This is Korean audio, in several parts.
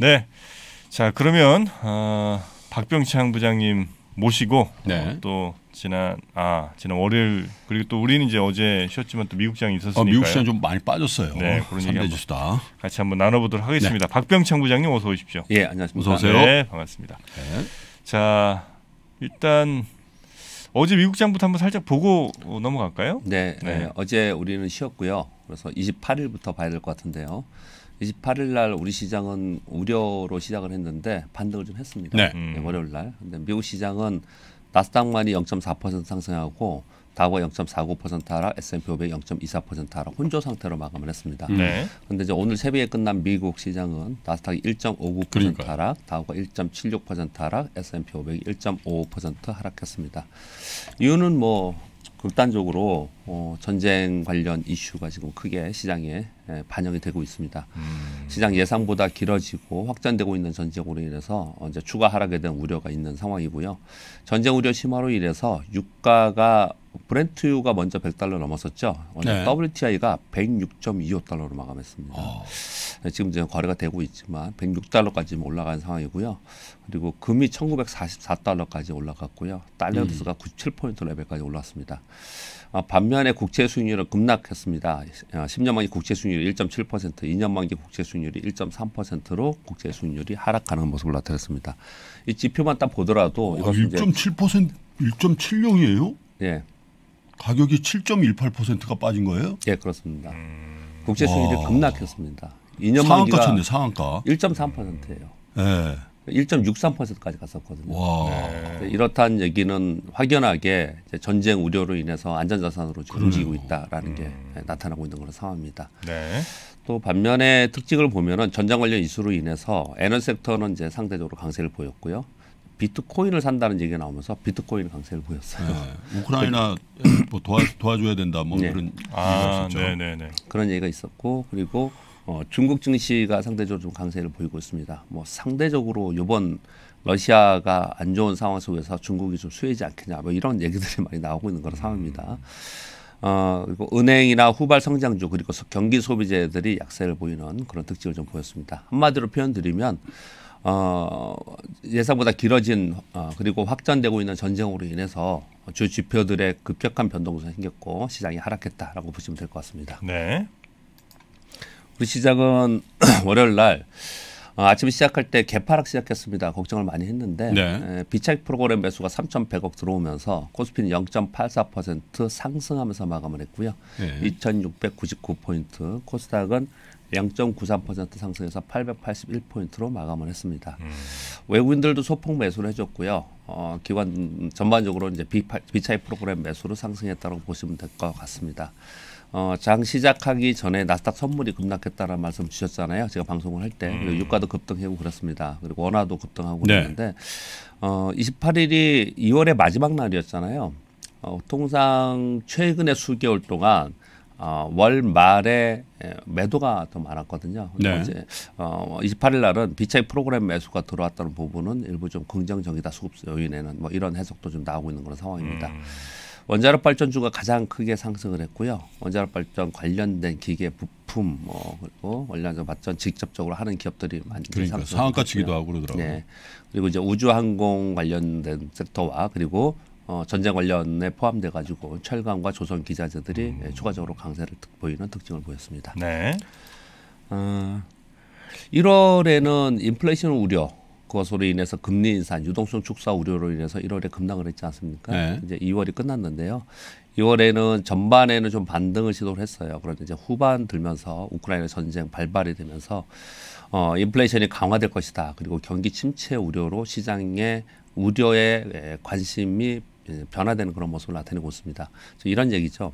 네. 자, 그러면 박병창 부장님 모시고 네. 또 지난 월요일 그리고 또 우리는 이제 어제 쉬었지만 또 미국 시장이 있었으니까요. 미국 시장 좀 많이 빠졌어요. 네, 그런 얘기 한번 같이 한번 나눠보도록 하겠습니다. 네. 박병창 부장님 어서 오십시오. 예, 안녕하십니까. 어서 오세요. 네, 반갑습니다. 네. 자, 일단 어제 미국 장부터 한번 살짝 보고 넘어갈까요? 네, 네. 네, 어제 우리는 쉬었고요. 그래서 28일부터 봐야 될 것 같은데요. 28일 날 우리 시장은 우려로 시작을 했는데 반등을 좀 했습니다. 네. 네, 월요일 날. 근데 미국 시장은 나스닥만이 0.4% 상승하고 다우가 0.49% 하락, S&P 500 0.24% 하락, 혼조 상태로 마감을 했습니다. 그런데 네. 이제 오늘 새벽에 끝난 미국 시장은 나스닥이 1.59% 그러니까요. 하락, 다우가 1.76% 하락, S&P 500이 1.55% 하락했습니다. 이유는 뭐 극단적으로 전쟁 관련 이슈가 지금 크게 시장에 반영이 되고 있습니다. 시장 예상보다 길어지고 확전되고 있는 전쟁으로 인해서 이제 추가 하락에 대한 우려가 있는 상황이고요. 전쟁 우려 심화로 인해서 유가가 브렌트유가 먼저 100달러 넘었었죠. 네. WTI가 106.25달러로 마감했습니다. 지금 이제 거래가 되고 있지만 106달러까지 올라간 상황이고요. 그리고 금이 1944달러까지 올라갔고요. 달러수가 97포인트 레벨까지 올랐습니다. 반면에 국채 수익률은 급락했습니다. 10년 만기 국채 수익률이 1.7%, 2년 만기 국채 수익률이 1.3%로 국채 수익률이 하락하는 모습을 나타냈습니다. 이 지표만 딱 보더라도 1.7%, 1.70이에요? 예. 가격이 7.18%가 빠진 거예요? 예, 그렇습니다. 국채 수익률이 급락했습니다. 2년 상한가 쳤네, 상한가. 1.3%예요. 예. 1.63%까지 갔었거든요. 네. 이렇다는 얘기는 확연하게 이제 전쟁 우려로 인해서 안전자산으로 움직이고 있다라는 게 나타나고 있는 그런 상황입니다. 네. 또 반면에 특징을 보면은 전쟁 관련 이슈로 인해서 에너지 섹터는 이제 상대적으로 강세를 보였고요. 비트코인을 산다는 얘기가 나오면서 비트코인 강세를 보였어요. 네. 우크라이나 뭐 도와줘야 된다 뭐 네. 그런 얘기가 있었죠. 네네네. 그런 얘기가 있었고 그리고 중국 증시가 상대적으로 좀 강세를 보이고 있습니다. 뭐 상대적으로 이번 러시아가 안 좋은 상황 속에서 중국이 좀 수혜지 않겠냐 뭐 이런 얘기들이 많이 나오고 있는 그런 상황입니다. 그리고 은행이나 후발 성장주 그리고 경기 소비재들이 약세를 보이는 그런 특징을 좀 보였습니다. 한마디로 표현드리면 예상보다 길어진 그리고 확전되고 있는 전쟁으로 인해서 주 지표들의 급격한 변동성이 생겼고 시장이 하락했다라고 보시면 될 것 같습니다. 네. 우리 시장은 월요일 날 아침에 시작할 때 개파락 시작했습니다. 걱정을 많이 했는데 네. 비차익 프로그램 매수가 3,100억 들어오면서 코스피는 0.84% 상승하면서 마감을 했고요. 네. 2,699포인트, 코스닥은 0.93% 상승해서 881포인트로 마감을 했습니다. 외국인들도 소폭 매수를 해줬고요. 기관 전반적으로 이제 비차익 프로그램 매수로 상승했다고 보시면 될 것 같습니다. 장 시작하기 전에 나스닥 선물이 급락했다라는 말씀 주셨잖아요. 제가 방송을 할 때 유가도 급등하고 그렇습니다. 그리고 원화도 급등하고 그랬는데 네. 28일이 2월의 마지막 날이었잖아요. 통상 최근의 수개월 동안 월 말에 매도가 더 많았거든요. 네. 이제 28일 날은 비차익 프로그램 매수가 들어왔다는 부분은 일부 좀 긍정적이다 수급 요인에는 뭐 이런 해석도 좀 나오고 있는 그런 상황입니다. 원자력 발전주가 가장 크게 상승을 했고요. 원자력 발전 관련된 기계 부품 그리고 원자력 발전 직접적으로 하는 기업들이 많이 그러니까 상한가치기도 하고 그러더라고요. 네. 그리고 이제 우주항공 관련된 섹터와 그리고 전쟁 관련에 포함돼 가지고 철강과 조선 기자재들이 추가적으로 강세를 보이는 특징을 보였습니다. 네. 1월에는 인플레이션 우려. 그것으로 인해서 금리 인상, 유동성 축소 우려로 인해서 1월에 급락을 했지 않습니까? 네. 이제 2월이 끝났는데요. 2월에는 전반에는 좀 반등을 시도를 했어요. 그런데 이제 후반 들면서 우크라이나 전쟁 발발이 되면서 인플레이션이 강화될 것이다. 그리고 경기 침체 우려로 시장의 우려에 관심이 변화되는 그런 모습을 나타내고 있습니다. 이런 얘기죠.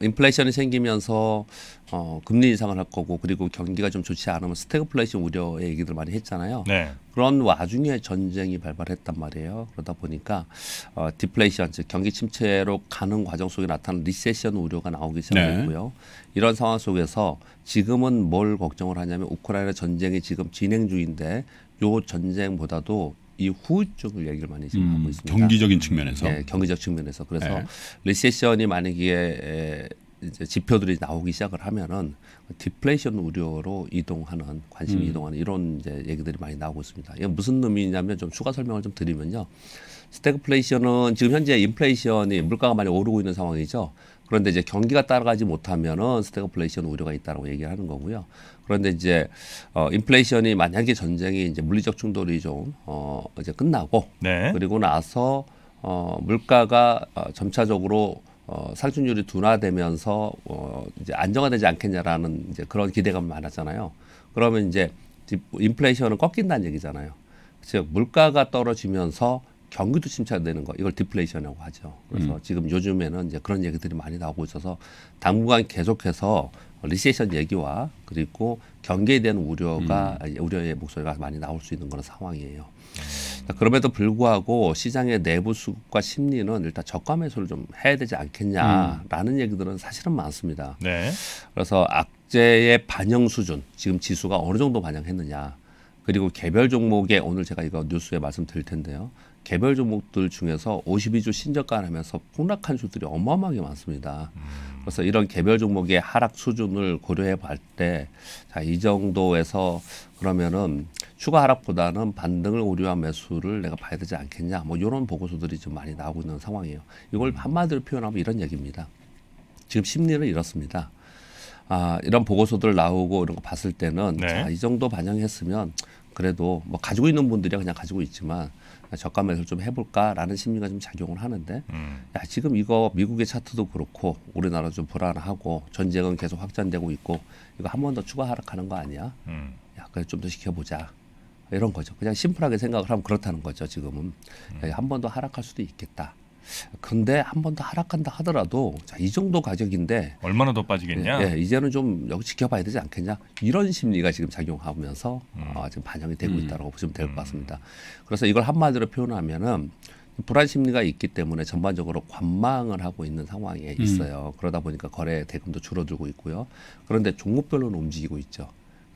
인플레이션이 생기면서 금리 인상을 할 거고 그리고 경기가 좀 좋지 않으면 스태그플레이션 우려의 얘기들 많이 했잖아요. 네. 그런 와중에 전쟁이 발발했단 말이에요. 그러다 보니까 디플레이션 즉 경기 침체로 가는 과정 속에 나타난 리세션 우려가 나오기 시작했고요. 네. 이런 상황 속에서 지금은 뭘 걱정을 하냐면 우크라이나 전쟁이 지금 진행 중인데 요 전쟁보다도 이 후유증을 얘기를 많이 지금 하고 있습니다. 경기적인 측면에서. 네, 경기적 측면에서. 그래서 네. 리세션이 만약에 이제 지표들이 나오기 시작을 하면은 디플레이션 우려로 이동하는 관심이 이동하는 이런 이제 얘기들이 많이 나오고 있습니다. 이게 무슨 의미냐면 좀 추가 설명을 좀 드리면요. 스태그플레이션은 지금 현재 인플레이션이 물가가 많이 오르고 있는 상황이죠. 그런데 이제 경기가 따라가지 못하면은 스태그플레이션 우려가 있다라고 얘기를 하는 거고요. 그런데 이제 인플레이션이 만약에 전쟁이 이제 물리적 충돌이 좀 이제 끝나고 네. 그리고 나서 물가가 점차적으로 상승률이 둔화되면서 이제 안정화되지 않겠냐라는 이제 그런 기대감이 많았잖아요. 그러면 이제 인플레이션은 꺾인다는 얘기잖아요. 즉 물가가 떨어지면서 경기도 침체되는 거 이걸 디플레이션이라고 하죠. 그래서 지금 요즘에는 이제 그런 얘기들이 많이 나오고 있어서 당분간 계속해서 리세션 얘기와 그리고 경기에 대한 우려가 우려의 목소리가 많이 나올 수 있는 그런 상황이에요. 그럼에도 불구하고 시장의 내부 수급과 심리는 일단 저가 매수를 좀 해야 되지 않겠냐라는 얘기들은 사실은 많습니다. 네. 그래서 악재의 반영 수준, 지금 지수가 어느 정도 반영했느냐, 그리고 개별 종목에 오늘 제가 이거 뉴스에 말씀드릴 텐데요. 개별 종목들 중에서 52주 신저가를 하면서 폭락한 주들이 어마어마하게 많습니다. 그래서 이런 개별 종목의 하락 수준을 고려해 볼 때 자, 이 정도에서 그러면은 추가 하락보다는 반등을 우려한 매수를 내가 봐야 되지 않겠냐. 뭐 이런 보고서들이 좀 많이 나오고 있는 상황이에요. 이걸 한마디로 표현하면 이런 얘기입니다. 지금 심리는 이렇습니다. 아, 이런 보고서들 나오고 이런 거 봤을 때는 네. 자, 이 정도 반영했으면 그래도 뭐 가지고 있는 분들이 그냥 가지고 있지만 저가 매수를 좀 해볼까라는 심리가 좀 작용을 하는데 야, 지금 이거 미국의 차트도 그렇고 우리나라 좀 불안하고 전쟁은 계속 확산되고 있고 이거 한 번 더 추가 하락하는 거 아니야? 야, 그래 좀 더 지켜보자 이런 거죠. 그냥 심플하게 생각을 하면 그렇다는 거죠. 지금은 한 번 더 하락할 수도 있겠다. 근데 한 번 더 하락한다 하더라도 자, 이 정도 가격인데 얼마나 더 빠지겠냐? 예, 이제는 좀 여기 지켜봐야 되지 않겠냐? 이런 심리가 지금 작용하면서 지금 반영이 되고 있다고 보시면 될 것 같습니다. 그래서 이걸 한마디로 표현하면은 불안 심리가 있기 때문에 전반적으로 관망을 하고 있는 상황에 있어요. 그러다 보니까 거래 대금도 줄어들고 있고요. 그런데 종목별로는 움직이고 있죠.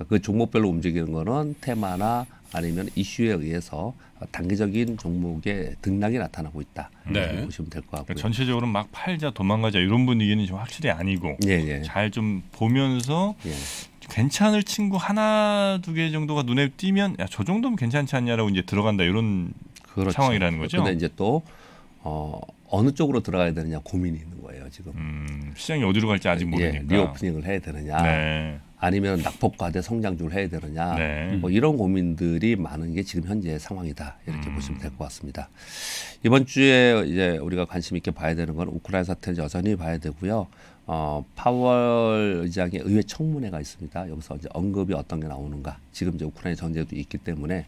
그 종목별로 움직이는 거는 테마나 아니면 이슈에 의해서 단기적인 종목의 등락이 나타나고 있다. 네. 보시면 될 것 같고요. 그러니까 전체적으로 막 팔자 도망가자 이런 분위기는 지금 확실히 아니고 예. 잘 좀 보면서 예. 괜찮을 친구 하나 두 개 정도가 눈에 띄면 야, 저 정도면 괜찮지 않냐라고 이제 들어간다 이런 그렇죠. 상황이라는 거죠. 근데 이제 또 어느 쪽으로 들어가야 되느냐 고민이 있는 거예요 지금. 시장이 어디로 갈지 아직 모르니까. 예, 리오프닝을 해야 되느냐. 네. 아니면 낙폭과대 성장주를 해야 되느냐 네. 뭐 이런 고민들이 많은 게 지금 현재 상황이다 이렇게 보시면 될 것 같습니다. 이번 주에 이제 우리가 관심 있게 봐야 되는 건 우크라이나 사태 여전히 봐야 되고요. 파월 의장의 의회 청문회가 있습니다. 여기서 이제 언급이 어떤 게 나오는가. 지금 이제 우크라이나 전쟁도 있기 때문에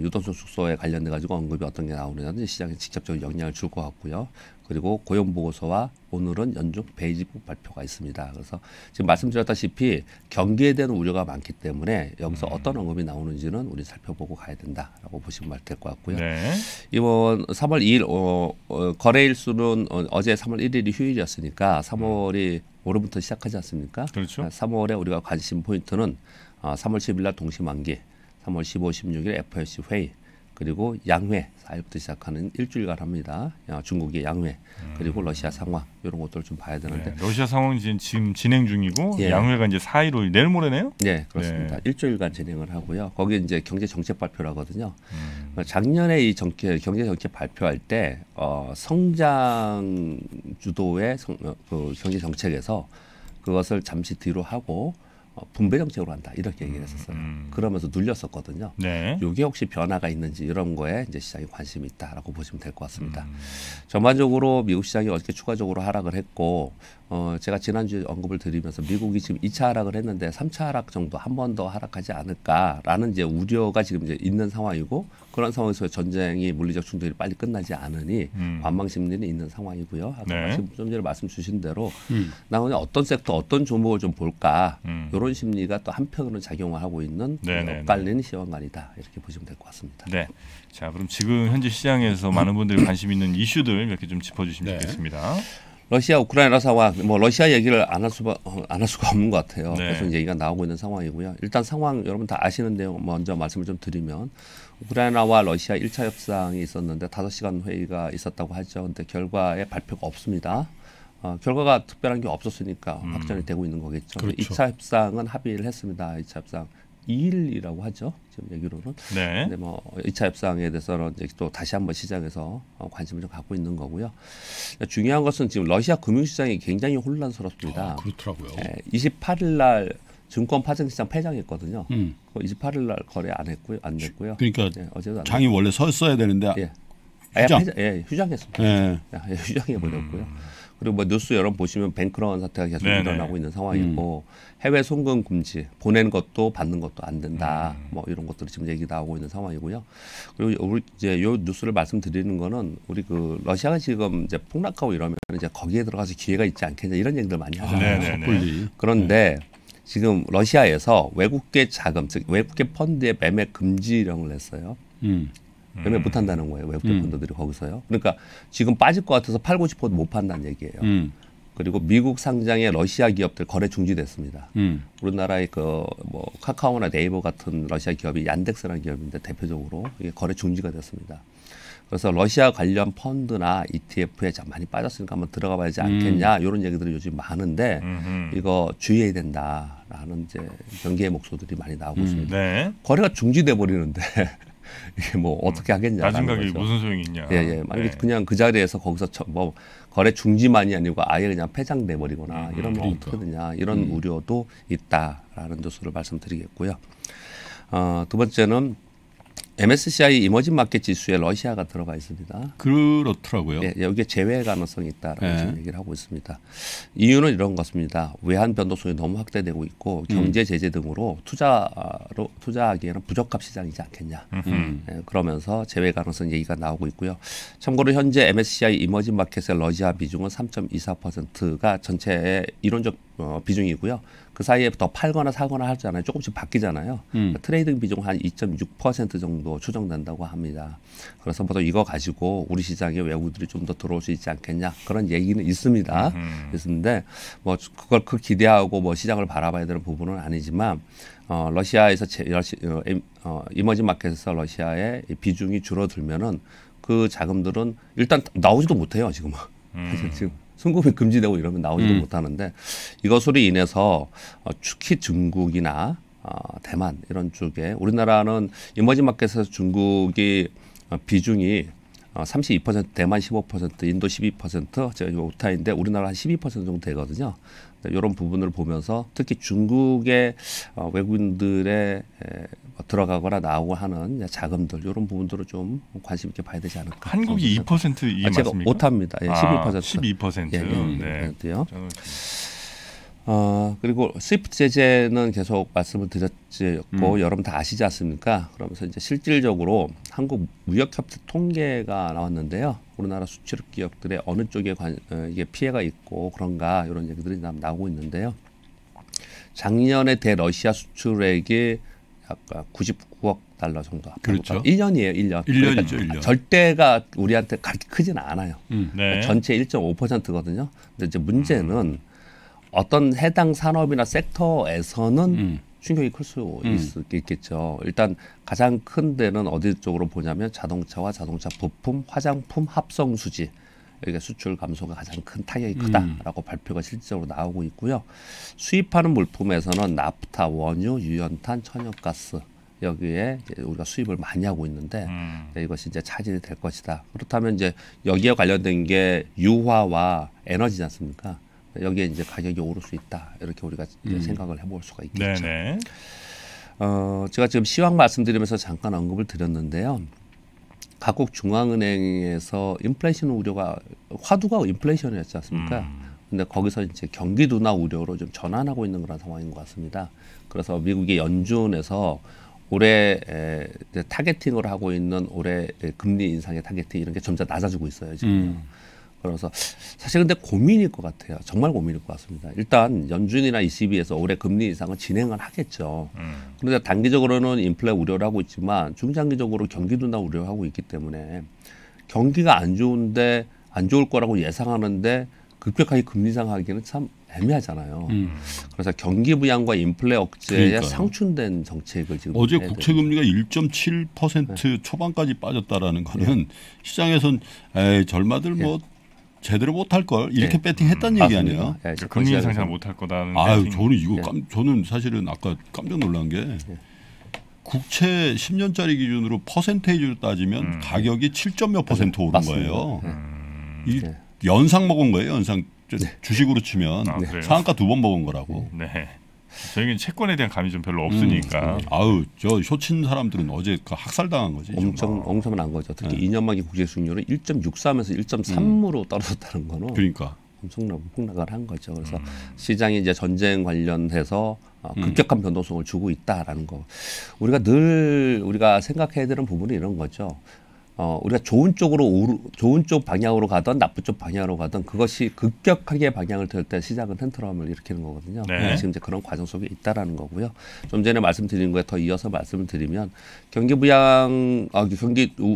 유동성 축소에 관련돼 가지고 언급이 어떤 게 나오느냐는 시장에 직접적인 영향을 줄 것 같고요. 그리고 고용 보고서와 오늘은 연중 베이지북 발표가 있습니다. 그래서 지금 말씀드렸다시피 경기에 대한 우려가 많기 때문에 여기서 어떤 언급이 나오는지는 우리 살펴보고 가야 된다라고 보시면 될 것 같고요. 네. 이번 3월 2일 거래일 수는 어제 3월 1일이 휴일이었으니까 3월이 오늘부터 시작하지 않습니까? 그렇죠. 3월에 우리가 관심 포인트는 3월 10일 날 동시만기, 3월 15, 16일 FOMC 회의. 그리고 양회 4일부터 시작하는 일주일간 합니다. 중국의 양회 그리고 러시아 상황 이런 것들을 좀 봐야 되는데 네, 러시아 상황 지금 진행 중이고 예. 양회가 이제 4일 5일 내일 모레네요? 네 그렇습니다. 네. 일주일간 진행을 하고요. 거기 이제 경제 정책 발표라거든요. 작년에 이 경제 정책 발표할 때 성장 주도의 경제 정책에서 그것을 잠시 뒤로 하고. 분배 정책으로 한다 이렇게 얘기를 했었어요. 그러면서 눌렸었거든요. 네. 이게 혹시 변화가 있는지 이런 거에 이제 시장에 관심이 있다라고 보시면 될 것 같습니다. 전반적으로 미국 시장이 어저께 추가적으로 하락을 했고 제가 지난주에 언급을 드리면서 미국이 지금 2차 하락을 했는데 3차 하락 정도 한 번 더 하락하지 않을까라는 이제 우려가 지금 이제 있는 상황이고 그런 상황에서 전쟁이 물리적 충돌이 빨리 끝나지 않으니 관망 심리는 있는 상황이고요. 아까 네. 좀 전에 말씀 주신 대로 나 오늘 어떤 섹터 어떤 종목을 좀 볼까 이런 심리가 또 한편으로는 작용을 하고 있는 엇갈린 시황관이다 이렇게 보시면 될 것 같습니다. 네. 자 그럼 지금 현재 시장에서 많은 분들이 관심 있는 이슈들 몇 개 좀 짚어주시면 네. 좋겠습니다. 러시아 우크라이나 상황, 뭐 러시아 얘기를 안 할 수가 없는 것 같아요. 네. 계속 얘기가 나오고 있는 상황이고요. 일단 상황 여러분 다 아시는 내용 먼저 말씀을 좀 드리면 우크라이나와 러시아 1차 협상이 있었는데 5시간 회의가 있었다고 하죠. 근데 결과에 발표가 없습니다. 결과가 특별한 게 없었으니까 확정이 되고 있는 거겠죠. 그렇죠. 2차 협상은 합의를 했습니다. 2차 협상 2일이라고 하죠. 지금 얘기로는. 네. 근데 뭐 2차 협상에 대해서는 이제 또 다시 한번 시장에서 관심을 좀 갖고 있는 거고요. 중요한 것은 지금 러시아 금융시장이 굉장히 혼란스럽습니다. 아, 그렇더라고요. 네, 28일 날 증권 파생시장 폐장했거든요. 28일 날 거래 안 됐고요. 그러니까 네, 어제도 장이 됐고. 원래 섰어야 되는데 휴장했습니다. 휴장해버렸고요. 그리고 뭐 뉴스 여러분 보시면 뱅크런 사태가 계속 일어나고 있는 상황이고 해외 송금 금지, 보낸 것도 받는 것도 안 된다. 뭐 이런 것들이 지금 얘기 나오고 있는 상황이고요. 그리고 우리 이제 요 뉴스를 말씀드리는 거는 우리 그 러시아가 지금 이제 폭락하고 이러면 이제 거기에 들어가서 기회가 있지 않겠냐 이런 얘기들 많이 하잖아요. 그런데 지금 러시아에서 외국계 자금, 즉 외국계 펀드의 매매 금지령을 냈어요. 매매 못한다는 거예요. 외국계 펀드들이 거기서요. 그러니까 지금 빠질 것 같아서 팔고 싶어도 못 판다는 얘기예요. 그리고 미국 상장의 러시아 기업들 거래 중지됐습니다. 우리나라의 그 뭐 카카오나 네이버 같은 러시아 기업이 얀덱스라는 기업인데 대표적으로 이게 거래 중지가 됐습니다. 그래서 러시아 관련 펀드나 ETF에 많이 빠졌으니까 한번 들어가 봐야지 않겠냐 이런 얘기들이 요즘 많은데 이거 주의해야 된다라는 이제 경계의 목소리들이 많이 나오고 있습니다. 네. 거래가 중지돼 버리는데. 이게 뭐 어떻게 하겠냐. 낮은 가격이 무슨 소용이 있냐. 예. 만약에 그냥 그 자리에서 거기서 뭐 거래 중지만이 아니고 아예 그냥 폐장돼 버리거나 이런 거 어떻게 되냐 이런 우려도 있다라는 뉴스를 말씀드리겠고요. 두 번째는 MSCI 이머징 마켓 지수에 러시아가 들어가 있습니다. 그렇더라고요. 예, 여기에 제외 가능성이 있다라는 얘기를 하고 있습니다. 이유는 이런 것입니다. 외환 변동성이 너무 확대되고 있고 경제 제재 등으로 투자하기에는 부적합 시장이지 않겠냐. 예, 그러면서 제외 가능성 얘기가 나오고 있고요. 참고로 현재 MSCI 이머징 마켓의 러시아 비중은 3.24%가 전체의 이론적 비중이고요. 그 사이에 더 팔거나 사거나 하잖아요. 조금씩 바뀌잖아요. 그러니까 트레이딩 비중 한 2.6% 정도 추정된다고 합니다. 그래서 보통 이거 가지고 우리 시장에 외국들이 좀 더 들어올 수 있지 않겠냐 그런 얘기는 있습니다. 있는데 뭐 그걸 그 기대하고 뭐 시장을 바라봐야 되는 부분은 아니지만 러시아에서 이머징 마켓에서 러시아의 비중이 줄어들면은 그 자금들은 일단 나오지도 못해요 지금은. 지금. 송금이 금지되고 이러면 나오지도 못하는데 이것으로 인해서 특히 중국이나 대만 이런 쪽에 우리나라는 이머징 마켓에서 중국이 비중이 32%, 대만 15%, 인도 12%, 제가 오타인데 우리나라 한 12% 정도 되거든요. 이런 부분을 보면서 특히 중국의 외국인들의 들어가거나 나오고 하는 자금들 이런 부분들을 좀 관심 있게 봐야 되지 않을까. 한국이 2%이 맞습니까? 오타입니다. 예, 12%. 12%. 네. 그리고 스위프트 제재는 계속 말씀을 드렸고 여러분 다 아시지 않습니까? 그러면서 이제 실질적으로 한국 무역협회 통계가 나왔는데요. 우리나라 수출입 기업들의 어느 쪽에 이게 피해가 있고 그런가 이런 얘기들이 나오고 있는데요. 작년에 대러시아 수출액이 아까 99억 달러 정도. 그렇죠. 1년이에요. 1년. 1년이죠. 1년. 절대가 우리한테 그렇게 크진 않아요. 그러니까 전체 1.5%거든요. 근데 이제 문제는 어떤 해당 산업이나 섹터에서는 충격이 클 수 있겠죠. 일단 가장 큰 데는 어디 쪽으로 보냐면 자동차와 자동차 부품, 화장품, 합성 수지. 여기가 수출 감소가 가장 큰 타격이 크다라고 발표가 실질적으로 나오고 있고요. 수입하는 물품에서는 나프타, 원유, 유연탄, 천연가스. 여기에 우리가 수입을 많이 하고 있는데 이것이 이제 차질이 될 것이다. 그렇다면 이제 여기에 관련된 게 유화와 에너지지 않습니까? 여기에 이제 가격이 오를 수 있다. 이렇게 우리가 생각을 해볼 수가 있겠죠. 네네. 제가 지금 시황 말씀드리면서 잠깐 언급을 드렸는데요. 각국 중앙은행에서 인플레이션 우려가 화두가 인플레이션이었지 않습니까? 근데 거기서 이제 경기 둔화 우려로 좀 전환하고 있는 그런 상황인 것 같습니다. 그래서 미국의 연준에서 올해 타겟팅을 하고 있는 올해 금리 인상의 타겟팅 이런 게 점점 낮아지고 있어요. 지금. 그래서 사실 근데 고민일 것 같아요. 정말 고민일 것 같습니다. 일단 연준이나 ECB에서 올해 금리 인상은 진행을 하겠죠. 그런데 단기적으로는 인플레 우려를 하고 있지만 중장기적으로 경기 둔화 우려하고 있기 때문에 경기가 안 좋을 거라고 예상하는데 급격하게 금리 인상하기는 참 애매하잖아요. 그래서 경기 부양과 인플레 억제에 상충된 정책을 지금 어제 국채 금리가 1.7% 초반까지 빠졌다라는 거는 시장에선 절마들 뭐 제대로 못할 걸 이렇게 네. 배팅했다는 얘기 아니에요? 네, 그러니까 금리 인상 잘 못할 거다는. 아유, 배팅. 저는 이거 저는 사실은 아까 깜짝 놀란 게 네. 국채 10년짜리 기준으로 퍼센테이지로 따지면 가격이 7.몇 퍼센트 오른 맞습니다. 거예요. 이 네. 연상 먹은 거예요. 연상 네. 주식으로 치면 아, 네. 상한가 두 번 먹은 거라고. 네. 저희는 채권에 대한 감이 좀 별로 없으니까. 아유, 저 쇼친 사람들은 어제 학살당한 거지. 엄청난 거죠. 특히 네. 2년 만기 국제 수익률은 1.63에서 1.3으로 떨어졌다는 거는. 그러니까. 엄청난 폭락을 한 거죠. 그래서 시장이 이제 전쟁 관련해서 급격한 변동성을 주고 있다라는 거. 우리가 생각해야 되는 부분은 이런 거죠. 우리가 좋은 쪽 방향으로 가든 나쁜 쪽 방향으로 가든 그것이 급격하게 방향을 틀 때 시작은 팬트럼을 일으키는 거거든요. 네. 지금 이제 그런 과정 속에 있다라는 거고요. 좀 전에 말씀드린 거에 더 이어서 말씀을 드리면 경기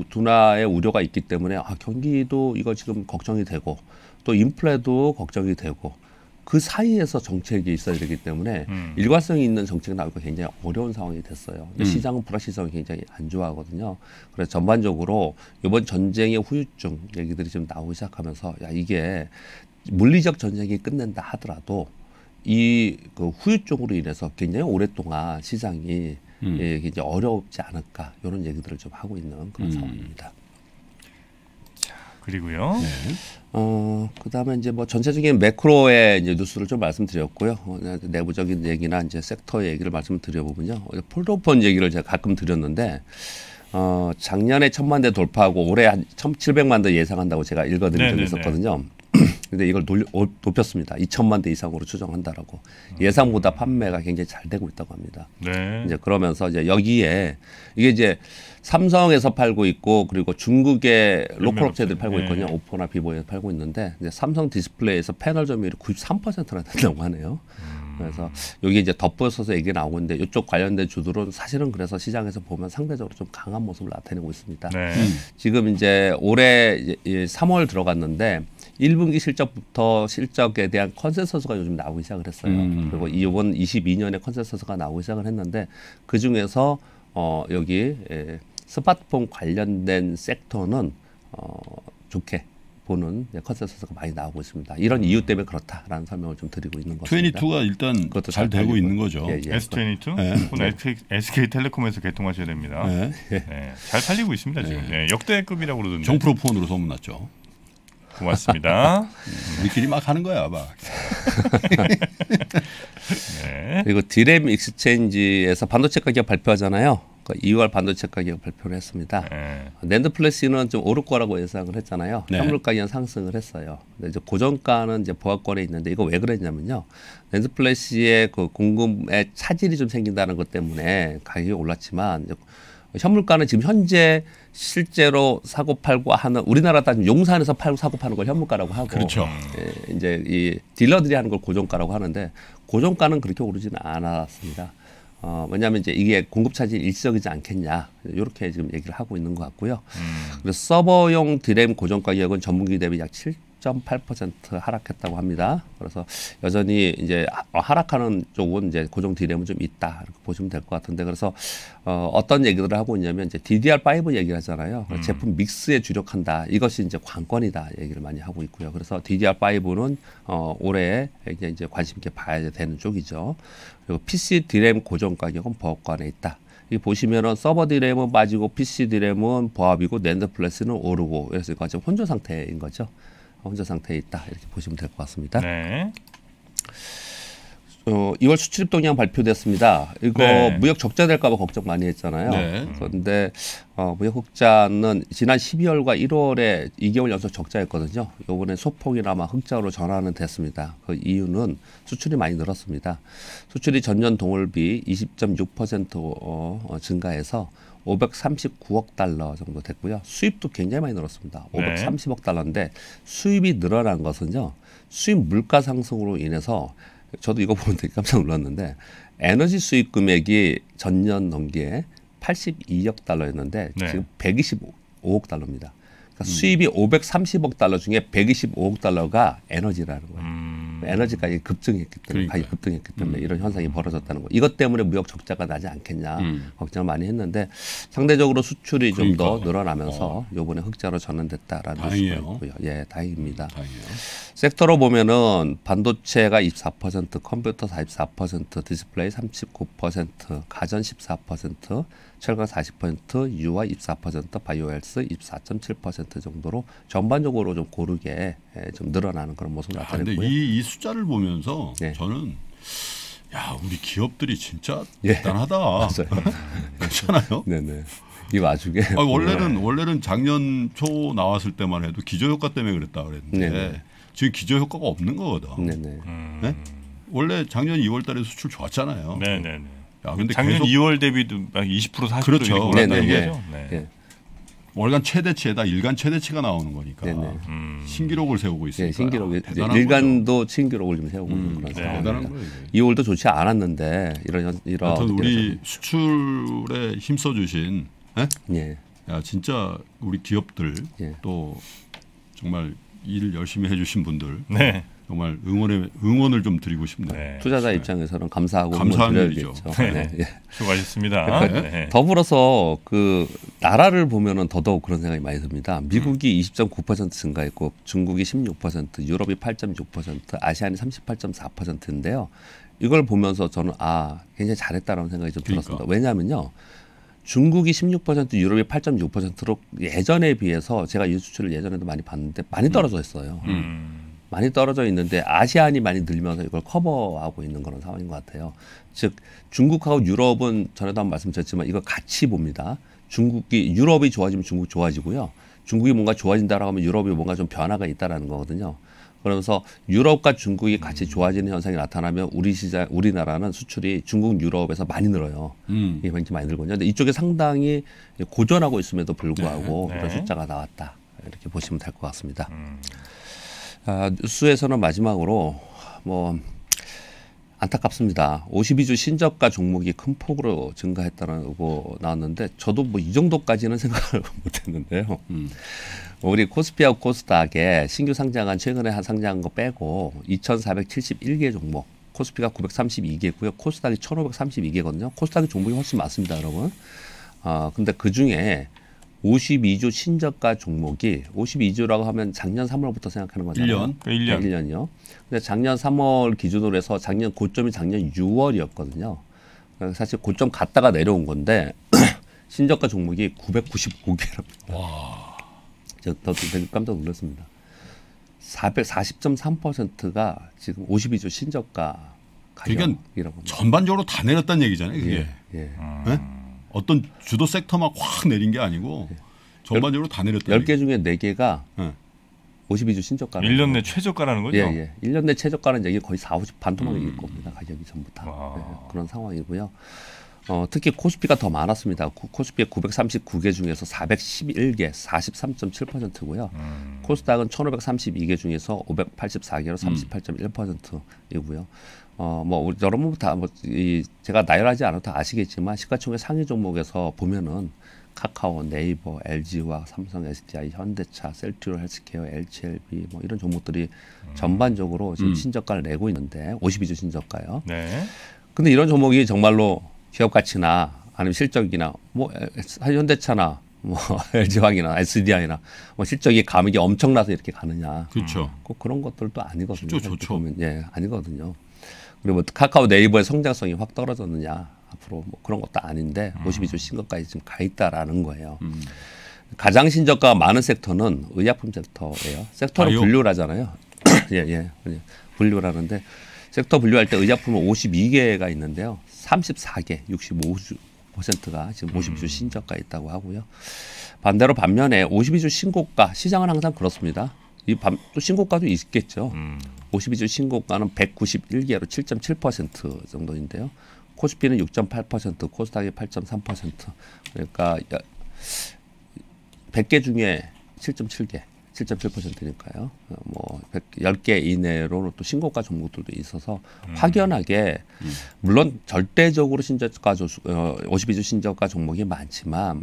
둔화의 우려가 있기 때문에 경기도 이거 지금 걱정이 되고 또 인플레도 걱정이 되고 그 사이에서 정책이 있어야 되기 때문에 일관성이 있는 정책이 나오기가 굉장히 어려운 상황이 됐어요. 시장은 불확실성이 굉장히 안 좋아하거든요. 그래서 전반적으로 이번 전쟁의 후유증 얘기들이 지금 나오기 시작하면서 이게 물리적 전쟁이 끝낸다 하더라도 이 후유증으로 인해서 굉장히 오랫동안 시장이 이제 어렵지 않을까 이런 얘기들을 좀 하고 있는 그런 상황입니다. 그리고요. 네. 그다음에 이제 뭐 전체적인 매크로의 이제 뉴스를 좀 말씀드렸고요. 내부적인 얘기나 이제 섹터 얘기를 말씀드려보면요. 폴더폰 얘기를 제가 가끔 드렸는데 작년에 1000만 대 돌파하고 올해 한 1700만 대 예상한다고 제가 읽어드린 적이 있었거든요. 근데 이걸 높였습니다. 2000만 대 이상으로 추정한다라고. 예상보다 판매가 굉장히 잘 되고 있다고 합니다. 네. 이제 그러면서 이제 여기에 이게 이제 삼성에서 팔고 있고 그리고 중국의 로컬 업체들 팔고 있거든요. 네. 오포나 비보에서 팔고 있는데 이제 삼성 디스플레이에서 패널 점유율이 93%나 된다고 하네요. 그래서 여기 이제 덧붙여서 얘기 나오는데 이쪽 관련된 주들은 사실은 그래서 시장에서 보면 상대적으로 좀 강한 모습을 나타내고 있습니다. 네. 지금 이제 올해 3월 들어갔는데 1분기 실적에 대한 컨센서스가 요즘 나오기 시작을 했어요. 그리고 이번 22년에 컨센서스가 나오기 시작을 했는데 그 중에서 여기 스마트폰 관련된 섹터는 좋게 보는 컨센서스가 많이 나오고 있습니다. 이런 이유 때문에 그렇다라는 설명을 좀 드리고 있는 것 같습니다. 22가 일단 잘 되고 있는 거죠. 예, 예. S22? 네. 오늘 네. SK텔레콤에서 개통하셔야 됩니다. 네. 네. 잘 팔리고 있습니다. 네. 지금 네. 역대급이라고 그러던데. 정프로폰으로 소문났죠. 고맙습니다. 우리끼리 막 하는 거야, 막. 네. 그리고 디램 익스체인지에서 반도체 가격 발표하잖아요. 그러니까 2월 반도체 가격 발표를 했습니다. 네. 낸드 플래시는 좀 오를 거라고 예상을 했잖아요. 네. 현물 가격은 상승을 했어요. 근데 이제 고정가는 이제 보합권에 있는데 이거 왜 그랬냐면요. 낸드 플래시의 그 공급에 차질이 좀 생긴다는 것 때문에 가격이 올랐지만. 현물가는 지금 현재 실제로 사고 팔고 하는 우리나라 따지면 용산에서 팔고 사고 파는 걸 현물가라고 하고 그렇죠. 예, 이제 이 딜러들이 하는 걸 고정가라고 하는데 고정가는 그렇게 오르지는 않았습니다. 왜냐하면 이제 이게 공급 차질이 일시적이지 않겠냐 이렇게 지금 얘기를 하고 있는 것 같고요. 그래서 서버용 디램 고정가 가격은 전분기 대비 약 7.8% 하락했다고 합니다. 그래서 여전히 이제 하락하는 쪽은 이제 고정 디램은 좀 있다 이렇게 보시면 될 것 같은데 그래서 어떤 얘기들을 하고 있냐면 이제 DDR5 얘기를 하잖아요. 제품 믹스에 주력한다. 이것이 이제 관건이다 얘기를 많이 하고 있고요. 그래서 DDR5는 올해 이제 관심 있게 봐야 되는 쪽이죠. 그리고 PC 디램 고정 가격은 보합권에 있다. 이 보시면은 서버 디램은 빠지고 PC 디램은 보합이고 낸드 플래시는 오르고 그래서 이거 지금 혼전 상태인 거죠. 혼자 상태에 있다 이렇게 보시면 될 것 같습니다. 네. 2월 수출입 동향 발표됐습니다. 이거 네. 무역 적자 될까 봐 걱정 많이 했잖아요. 네. 그런데 무역 흑자는 지난 12월과 1월에 2개월 연속 적자였거든요. 이번에 소폭이나마 흑자로 전환은 됐습니다. 그 이유는 수출이 많이 늘었습니다. 수출이 전년 동월비 20.6% 증가해서 539억 달러 정도 됐고요. 수입도 굉장히 많이 늘었습니다. 530억 달러인데 수입이 늘어난 것은요. 수입 물가 상승으로 인해서 저도 이거 보는데 깜짝 놀랐는데 에너지 수입 금액이 전년 동기에 82억 달러였는데 지금 125억 달러입니다. 그러니까 수입이 530억 달러 중에 125억 달러가 에너지라는 거예요. 에너지까지 급등했기 때문에, 가격 급등했기 때문에 이런 현상이 벌어졌다는 거. 이것 때문에 무역 적자가 나지 않겠냐 걱정을 많이 했는데 상대적으로 수출이 좀 더 늘어나면서 요번에 흑자로 전환됐다라는 뉴스가 있고요. 예, 다행입니다. 섹터로 보면은 반도체가 24%, 컴퓨터 44%, 디스플레이 39%, 가전 14%, 철강 40%, 유화 24%, 바이오 헬스 24.7% 정도로 전반적으로 좀 고르게 좀 늘어나는 그런 모습 나타냈고요. 근데 이 숫자를 보면서 네. 저는 야, 우리 기업들이 진짜 대단하다. 그렇잖아요. 네네. 이 와중에 아니, 원래는 작년 초 나왔을 때만 해도 기저효과 때문에 그랬다 그랬는데 네네. 지금 기저효과가 없는 거거든. 네네. 네? 원래 작년 2월달에 수출 좋았잖아요. 네네네. 야, 근데 작년 2월 대비도 막 20% 40% 그렇죠. 올랐다는 거죠. 네. 네. 월간 최대치에다 일간 최대치가 나오는 거니까 신기록을 세우고 있으니까. 네, 신기록이 일간도 거죠. 신기록을 좀 세우고 있는 그런 상황입니다. 2월도 좋지 않았는데 이런. 하여튼 우리 수출에 힘써주신. 네? 예. 야, 진짜 우리 기업들 예. 또 정말 일 열심히 해주신 분들. 네. 정말 응원을 좀 드리고 싶네요. 네, 투자자 그렇죠. 입장에서는 감사하고 응원 드려야겠죠. 네. 네. 네. 수고하셨습니다. 그러니까 네. 더불어서 그 나라를 보면은 더더욱 그런 생각이 많이 듭니다. 미국이 20.9% 증가했고 중국이 16%, 유럽이 8.6%, 아시안이 38.4%인데요. 이걸 보면서 저는 아 굉장히 잘했다라는 생각이 좀 들었습니다. 왜냐하면요. 중국이 16%, 유럽이 8.6%로 예전에 비해서 제가 수출을 예전에도 많이 봤는데 많이 떨어져 있어요. 많이 떨어져 있는데 아시안이 많이 늘면서 이걸 커버하고 있는 그런 상황인 것 같아요. 즉 중국하고 유럽은 전에도 한번 말씀드렸지만 이걸 같이 봅니다. 중국이 유럽이 좋아지면 중국 좋아지고요. 중국이 뭔가 좋아진다라고 하면 유럽이 뭔가 좀 변화가 있다라는 거거든요. 그러면서 유럽과 중국이 같이 좋아지는 현상이 나타나면 우리나라는 수출이 중국 유럽에서 많이 늘어요. 이게 굉장히 많이 늘거든요. 근데 이쪽에 상당히 고전하고 있음에도 불구하고 네, 네. 그런 숫자가 나왔다 이렇게 보시면 될 것 같습니다. 뉴스에서는 마지막으로 뭐 안타깝습니다. 52주 신저가 종목이 큰 폭으로 증가했다고 나왔는데 저도 뭐 이 정도까지는 생각을 못했는데요. 우리 코스피하고 코스닥에 신규 상장한 최근에 한 상장한 거 빼고 2,471개 종목, 코스피가 932개고요. 코스닥이 1,532개거든요. 코스닥이 종목이 훨씬 많습니다, 여러분. 근데 그중에 52주 신저가 종목이 52주라고 하면 작년 3월부터 생각하는 거잖아요. 1년이요. 근데 작년 3월 기준으로 해서 작년 고점이 작년 6월이었거든요. 사실 고점 갔다가 내려온 건데 신저가 종목이 995개랍니다. 와. 제가 깜짝 놀랐습니다. 440.3%가 지금 52주 신저가 가격이라고 합니다. 전반적으로 다 내렸다는 얘기잖아요. 그게. 예. 예. 네? 어떤 주도 섹터만 확 내린 게 아니고 전반적으로 다 내렸다. 10개 중에 4개가 네. 52주 신저가라는 1년 내 최저가라는 거죠? 예, 예. 1년 내 최저가라는 얘기 거의 40, 반토막일 겁니다. 가격이 전부 다. 네, 그런 상황이고요. 특히 코스피가 더 많았습니다. 코스피의 939개 중에서 411개, 43.7%고요. 코스닥은 1,532개 중에서 584개로 38.1%이고요. 뭐 여러분 다 제가 나열하지 않아도 다 아시겠지만 시가총액 상위 종목에서 보면은 카카오, 네이버, LG화학, 삼성SDI, 현대차, 셀트리온 헬스케어, LCLB 뭐 이런 종목들이 전반적으로 지금 신저가를 내고 있는데 52주 신저가요. 네. 근데 이런 종목이 정말로 기업 가치나 아니면 실적이나 뭐 현대차나 뭐 LG화학이나 SDI나 뭐 실적이 감액이 엄청나서 이렇게 가느냐. 그렇죠. 꼭 그런 것들도 아니거든요. 좋죠. 예, 아니거든요. 그리고 카카오 네이버의 성장성이 확 떨어졌느냐 앞으로 뭐 그런 것도 아닌데 52주 신저가까지 지금 가 있다라는 거예요. 가장 신저가가 많은 섹터는 의약품 섹터예요. 섹터로 분류를 하잖아요. 예예 예. 분류를 하는데 섹터 분류할 때 의약품은 52개가 있는데요. 34개 65%가 지금 52주 신저가 있다고 하고요. 반대로 반면에 52주 신고가 시장은 항상 그렇습니다. 이 또 신고가도 있겠죠. 52주 신고가는 191개로 7.7% 정도인데요. 코스피는 6.8%, 코스닥이 8.3%. 그러니까 100개 중에 7.7개, 7.7%니까요. 뭐 10개 이내로는 또 신고가 종목들도 있어서 확연하게 물론 절대적으로 신저가 52주 신저가 종목이 많지만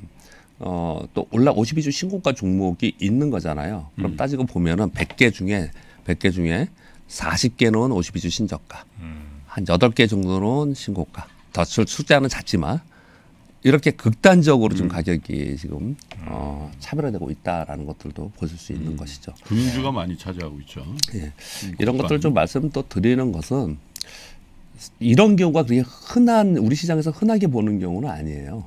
또 52주 신고가 종목이 있는 거잖아요. 그럼 따지고 보면은 100개 중에 40개는 52주 신저가, 한 8개 정도는 신고가. 더 숫자는 작지만 이렇게 극단적으로 좀 가격이 지금 차별화되고 있다라는 것들도 보실 수 있는 것이죠. 금융주가 많이 차지하고 있죠. 예. 이런 것들 좀 말씀 또 드리는 것은 이런 경우가 그렇게 흔한 우리 시장에서 흔하게 보는 경우는 아니에요.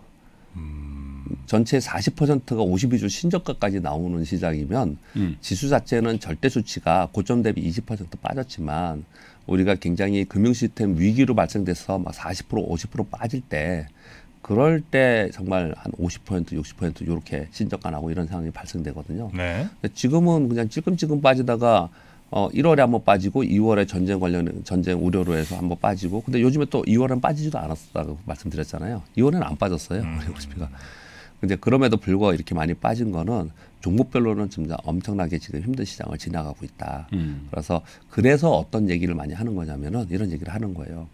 전체 40%가 52주 신저가까지 나오는 시장이면 지수 자체는 절대 수치가 고점 대비 20% 빠졌지만 우리가 굉장히 금융 시스템 위기로 발생돼서 막 40% 50% 빠질 때 그럴 때 정말 한 50% 60% 이렇게 신저가 나고 이런 상황이 발생되거든요. 네. 지금은 그냥 찔끔찔끔 빠지다가 1월에 한번 빠지고 2월에 전쟁 우려로 해서 한번 빠지고 근데 요즘에 또 2월은 빠지지도 않았다고 말씀드렸잖아요. 2월에는 안 빠졌어요. 보시피가. 근데 그럼에도 불구하고 이렇게 많이 빠진 거는 종목별로는 진짜 엄청나게 지금 힘든 시장을 지나가고 있다. 그래서 어떤 얘기를 많이 하는 거냐면은 이런 얘기를 하는 거예요.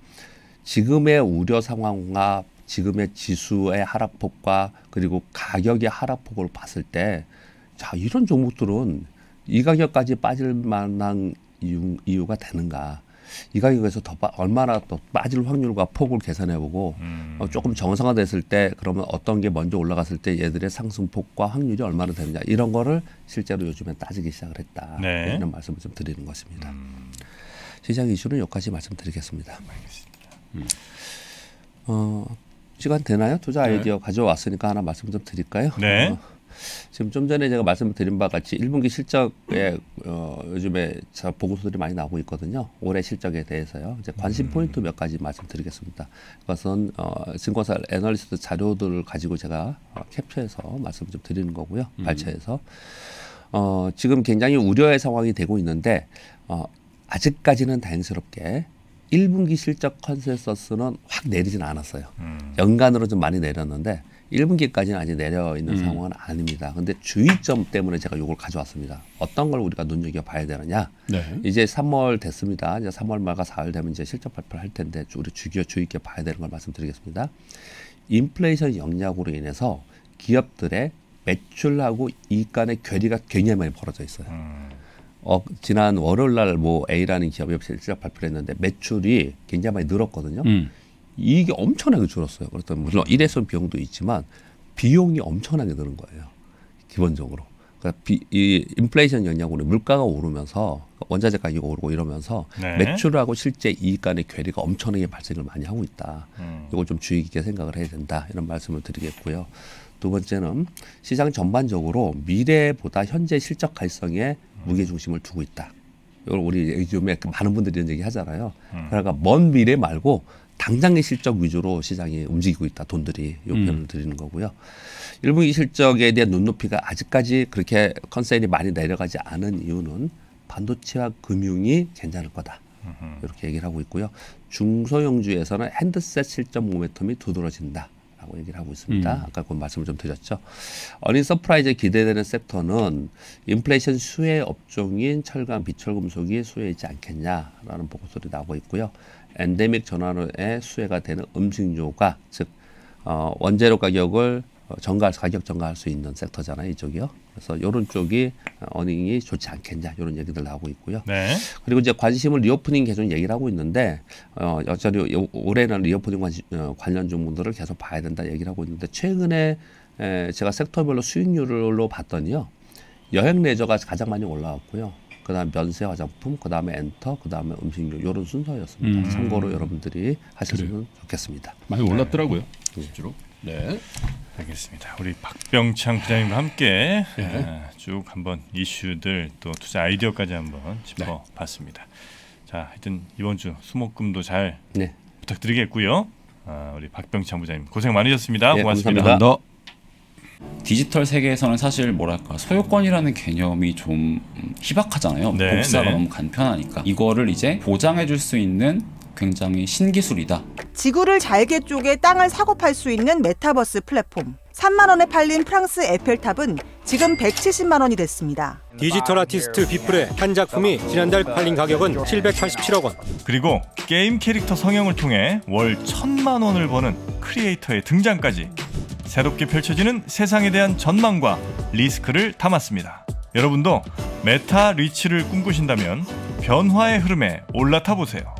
지금의 우려 상황과 지금의 지수의 하락폭과 그리고 가격의 하락폭을 봤을 때 자, 이런 종목들은 이 가격까지 빠질 만한 이유가 되는가? 이 가격에서 더 얼마나 더 빠질 확률과 폭을 계산해보고 조금 정상화됐을 때 그러면 어떤 게 먼저 올라갔을 때 얘들의 상승폭과 확률이 얼마나 되느냐 이런 거를 실제로 요즘에 따지기 시작을 했다. 네. 이런 말씀을 좀 드리는 것입니다. 시장 이슈는 여기까지 말씀드리겠습니다. 알겠습니다. 시간 되나요? 투자 아이디어 네. 가져왔으니까 하나 말씀 좀 드릴까요? 네. 지금 좀 전에 제가 말씀드린 바 같이 1분기 실적에 요즘에 보고서들이 많이 나오고 있거든요. 올해 실적에 대해서요. 이제 관심 포인트 몇 가지 말씀드리겠습니다. 그것은 증권사 애널리스트 자료들을 가지고 제가 캡처해서 말씀을 좀 드리는 거고요. 발췌해서 지금 굉장히 우려의 상황이 되고 있는데 아직까지는 다행스럽게 1분기 실적 컨센서스는 확 내리진 않았어요. 연간으로 좀 많이 내렸는데 1분기까지는 아직 내려 있는 상황은 아닙니다. 근데 주의점 때문에 제가 이걸 가져왔습니다. 어떤 걸 우리가 눈여겨봐야 되느냐. 네. 이제 3월 됐습니다. 이제 3월 말과 4월 되면 이제 실적 발표를 할 텐데 우리 주의 깊게 봐야 되는 걸 말씀드리겠습니다. 인플레이션 영향으로 인해서 기업들의 매출하고 이익 간의 괴리가 굉장히 많이 벌어져 있어요. 지난 월요일 날 뭐 A라는 기업이 실적 발표를 했는데 매출이 굉장히 많이 늘었거든요. 이익이 엄청나게 줄었어요. 그렇다면 물론 일회성 비용도 있지만 비용이 엄청나게 드는 거예요. 기본적으로. 그러니까 이 인플레이션 영향으로 물가가 오르면서 원자재 가격이 오르고 이러면서 네. 매출하고 실제 이익 간의 괴리가 엄청나게 발생을 많이 하고 있다. 이걸 좀 주의 깊게 생각을 해야 된다. 이런 말씀을 드리겠고요. 두 번째는 시장 전반적으로 미래보다 현재 실적 가능성에 무게중심을 두고 있다. 이걸 우리 요즘에 많은 분들이 이런 얘기 하잖아요. 그러니까 먼 미래 말고 당장의 실적 위주로 시장이 움직이고 있다. 돈들이 이 표현을 드리는 거고요. 1분기 실적에 대한 눈높이가 아직까지 그렇게 컨센이 많이 내려가지 않은 이유는 반도체와 금융이 괜찮을 거다. 이렇게 얘기를 하고 있고요. 중소형주에서는 핸드셋 실적 모멘텀이 두드러진다. 라고 얘기를 하고 있습니다. 아까 그 말씀을 좀 드렸죠. 어닝 서프라이즈에 기대되는 섹터는 인플레이션 수혜 업종인 철강, 비철금속이 수혜이지 않겠냐라는 보고서도 나오고 있고요. 엔데믹 전환에 수혜가 되는 음식료가 즉 원재료 가격을 가격 전가할 수 있는 섹터잖아요. 이쪽이요. 그래서 이런 쪽이 어닝이 좋지 않겠냐 이런 얘기들 나오고 있고요. 네. 그리고 이제 관심을 리오프닝 계속 얘기를 하고 있는데 여전히 올해는 리오프닝 관련 종목들을 계속 봐야 된다 얘기를 하고 있는데 최근에 제가 섹터별로 수익률로 봤더니요. 여행 레저가 가장 많이 올라왔고요. 그다음 면세 화장품, 그다음에 엔터, 그다음에 음식료 이런 순서였습니다. 참고로 여러분들이 하셨으면 좋겠습니다. 많이 올랐더라고요. 네. 실제로. 네. 알겠습니다. 우리 박병창 부장님과 함께 쭉 한번 이슈들 또 투자 아이디어까지 한번 짚어봤습니다. 자, 하여튼 이번 주 수목금도 잘 부탁드리겠고요. 우리 박병창 부장님 고생 많으셨습니다. 고맙습니다. 감사합니다. 디지털 세계에서는 사실 뭐랄까 소유권이라는 개념이 좀 희박하잖아요. 복사가 너무 간편하니까 이거를 이제 보장해줄 수 있는 굉장히 신기술이다. 지구를 잘게 쪼개 땅을 사고 팔 수 있는 메타버스 플랫폼. 3만 원에 팔린 프랑스 에펠탑은 지금 170만 원이 됐습니다. 디지털 아티스트 비플의 한 작품이 지난달 팔린 가격은 787억 원. 그리고 게임 캐릭터 성형을 통해 월 1000만 원을 버는 크리에이터의 등장까지 새롭게 펼쳐지는 세상에 대한 전망과 리스크를 담았습니다. 여러분도 메타 리치를 꿈꾸신다면 변화의 흐름에 올라타보세요.